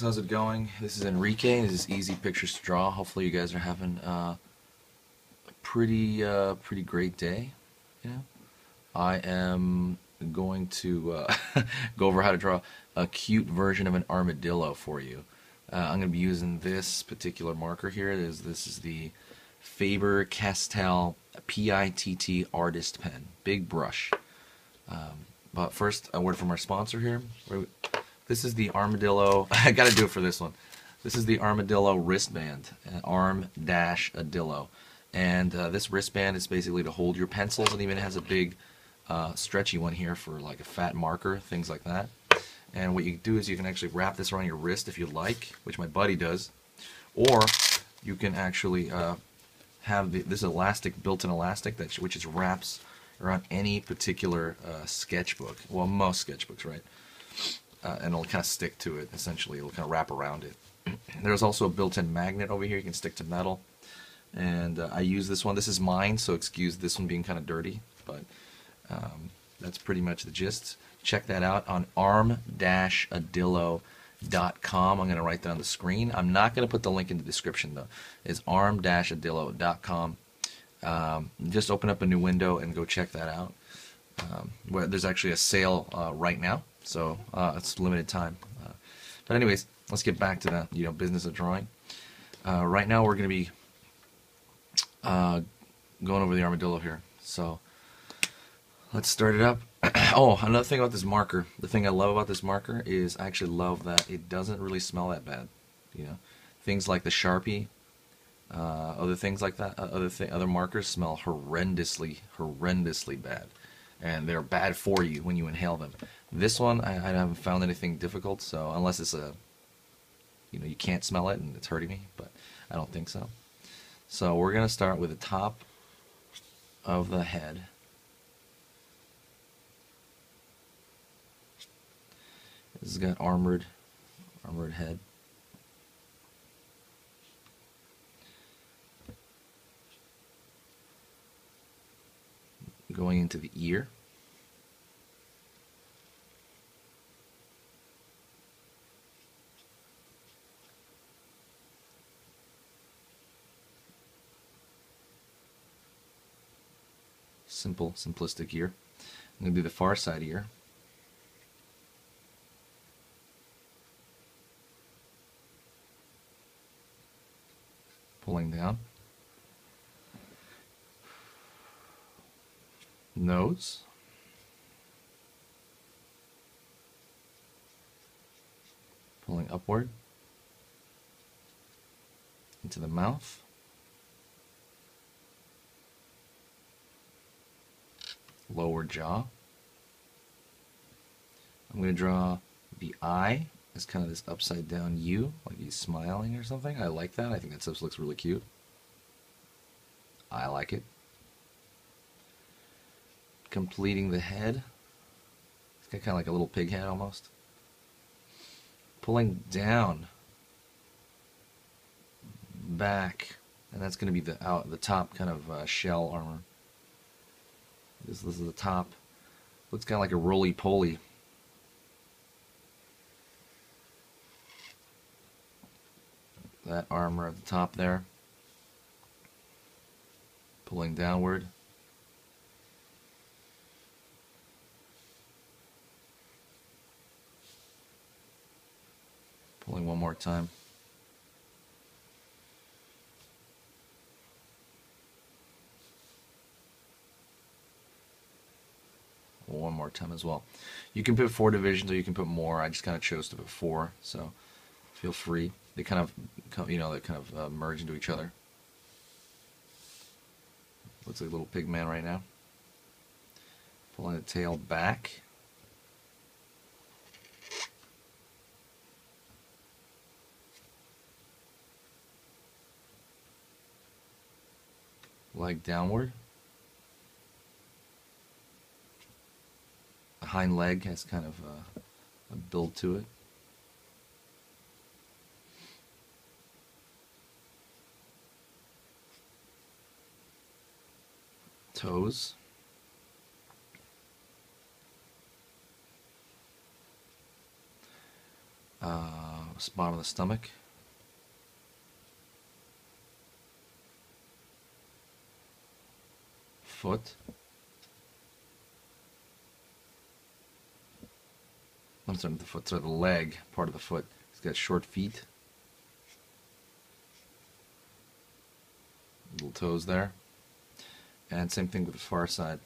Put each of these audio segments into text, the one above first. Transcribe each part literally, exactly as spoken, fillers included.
guys, how's it going? This is Enrique. This is Easy Pictures to Draw. Hopefully you guys are having uh, a pretty uh, pretty great day. You know, I am going to uh, go over how to draw a cute version of an armadillo for you. Uh, I'm going to be using this particular marker here. This is, this is the Faber Castell P I T T Artist Pen. Big brush. Um, but first, a word from our sponsor here. This is the Armadillo, I gotta do it for this one. This is the Armadillo wristband, arm-adillo. And uh, this wristband is basically to hold your pencils. It even has a big uh, stretchy one here for like a fat marker, things like that. And what you do is you can actually wrap this around your wrist if you like, which my buddy does. Or you can actually uh, have the, this elastic, built-in elastic, that which is wraps around any particular uh, sketchbook. Well, most sketchbooks, right? Uh, and it'll kind of stick to it, essentially. It'll kind of wrap around it. There's also a built-in magnet over here. You can stick to metal. And uh, I use this one. This is mine, so excuse this one being kind of dirty. But um, that's pretty much the gist. Check that out on arm dash adillo dot com. I'm going to write that on the screen. I'm not going to put the link in the description, though. It's arm dash adillo dot com. Um, just open up a new window and go check that out. Um, where there's actually a sale uh, right now. So uh, it's limited time, uh, but anyways, let's get back to the you know business of drawing. Uh, right now, we're going to be uh, going over the armadillo here. So let's start it up. Oh, another thing about this marker. The thing I love about this marker is I actually love that it doesn't really smell that bad. You know, things like the Sharpie, uh, other things like that, other th other markers smell horrendously, horrendously bad. And they're bad for you when you inhale them. This one, I, I haven't found anything difficult, so unless it's a, you know, you can't smell it and it's hurting me, but I don't think so. So we're going to start with the top of the head. This has got armored, armored head. Going into the ear. Simple, simplistic ear. I'm going to do the far side ear. Pulling down. Nose, pulling upward into the mouth, lower jaw. I'm going to draw the eye as kind of this upside down U, like he's smiling or something. I like that. I think that stuff looks really cute. I like it. Completing the head. It's got kind of like a little pig head almost. Pulling down, back, and that's going to be the out the top kind of uh, shell armor. This, this is the top. Looks kind of like a roly poly. That armor at the top there. Pulling downward. Pulling one more time. One more time as well. You can put four divisions or you can put more. I just kind of chose to put four, so feel free. They kind of, you know, they kind of uh, merge into each other. Looks like a little pig man right now. Pulling the tail back. Leg downward. The hind leg has kind of a, a build to it. Toes. Uh, bottom of the stomach. Foot. I'm starting with the foot, sorry, the leg part of the foot. He's got short feet. Little toes there. And same thing with the far side.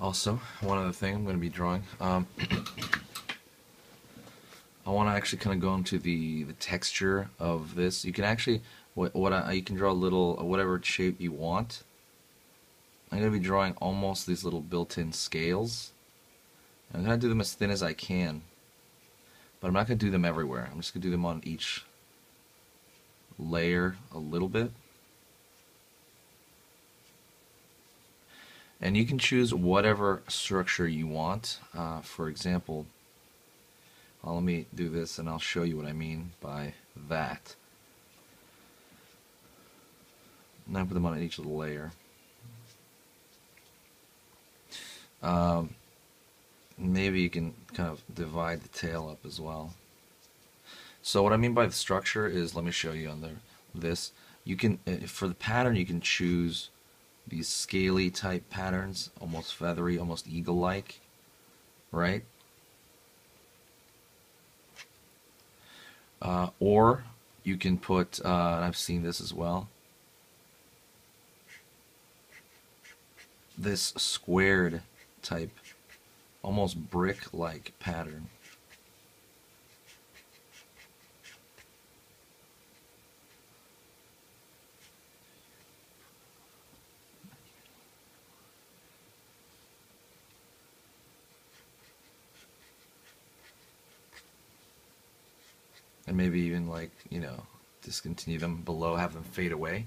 Also, one other thing I'm going to be drawing. Um, I want to actually kind of go into the the texture of this. You can actually what what I, you can draw a little whatever shape you want. I'm going to be drawing almost these little built-in scales. I'm going to do them as thin as I can, but I'm not going to do them everywhere. I'm just going to do them on each layer a little bit. And you can choose whatever structure you want. Uh, for example, well, let me do this and I'll show you what I mean by that. And I put them on each little layer. Um, maybe you can kind of divide the tail up as well. So what I mean by the structure is, let me show you on the, this. You can, for the pattern, you can choose these scaly type patterns, almost feathery, almost eagle-like, right? Uh, or you can put, uh, and I've seen this as well, this squared type, almost brick-like pattern. And maybe even, like, you know, discontinue them below, have them fade away.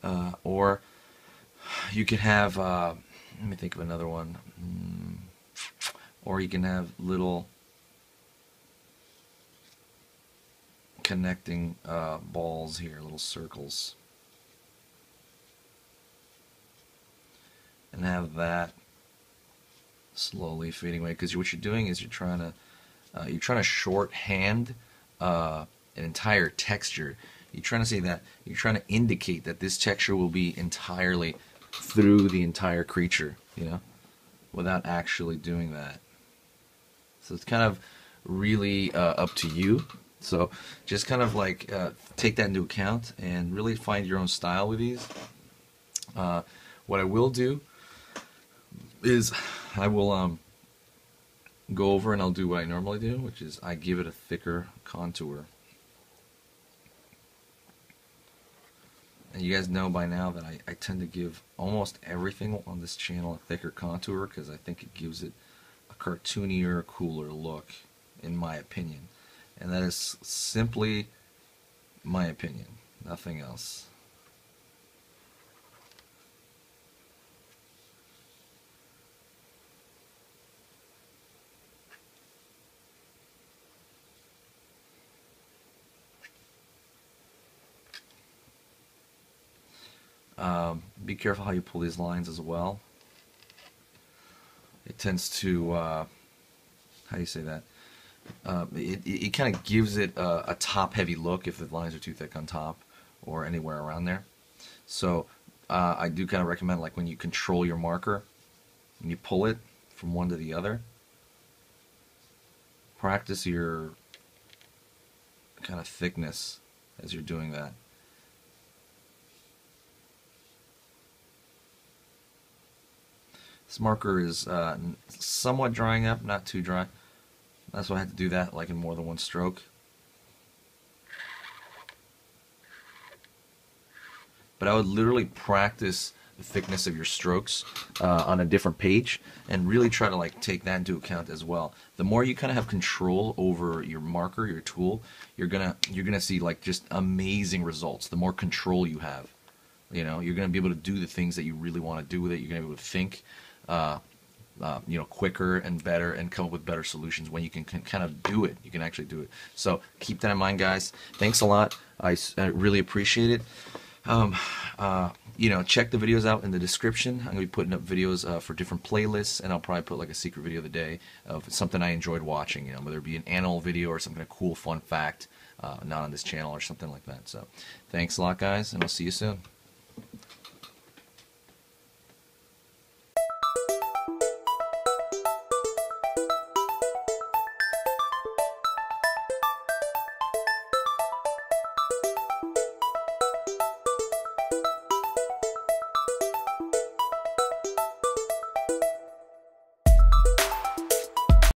Uh, or you can have, uh, let me think of another one. Mm. Or you can have little connecting uh, balls here, little circles. And have that slowly fading away. Because what you're doing is you're trying to, uh, you're trying to shorthand Uh, an entire texture. You're trying to say that you're trying to indicate that this texture will be entirely through the entire creature, you know, without actually doing that. So it's kind of really uh, up to you. So just kind of like uh, take that into account and really find your own style with these. Uh, what I will do is I will um, go over and I'll do what I normally do, which is I give it a thicker contour. And you guys know by now that I, I tend to give almost everything on this channel a thicker contour because I think it gives it a cartoonier, cooler look, in my opinion. And that is simply my opinion, nothing else. Um, be careful how you pull these lines as well. It tends to, uh, how do you say that? Uh, it it, it kind of gives it a, a top-heavy look if the lines are too thick on top or anywhere around there. So uh, I do kind of recommend, like, when you control your marker and you pull it from one to the other, practice your kind of thickness as you're doing that. This marker is uh, somewhat drying up, not too dry. That's why I had to do that, like, in more than one stroke. But I would literally practice the thickness of your strokes uh, on a different page and really try to, like, take that into account as well. The more you kind of have control over your marker, your tool, you're gonna you're gonna see, like, just amazing results. The more control you have, you know, you're gonna be able to do the things that you really want to do with it. You're gonna be able to think Uh, uh, you know, quicker and better, and come up with better solutions when you can, can kind of do it. You can actually do it. So keep that in mind, guys. Thanks a lot. I, I really appreciate it. Um, uh, you know, check the videos out in the description. I'm going to be putting up videos uh, for different playlists, and I'll probably put like a secret video of the day of something I enjoyed watching, you know, whether it be an animal video or some kind of cool fun fact uh, not on this channel or something like that. So thanks a lot, guys, and I'll see you soon.